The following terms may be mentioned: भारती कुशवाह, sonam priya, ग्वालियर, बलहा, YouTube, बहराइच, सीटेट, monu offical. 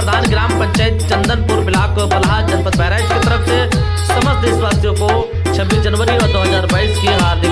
प्रधान ग्राम पंचायत चंदनपुर ब्लॉक बलहा जनपद बहराइच की तरफ से समस्त देशवासियों को 26 जनवरी और 2022 की हार्दिक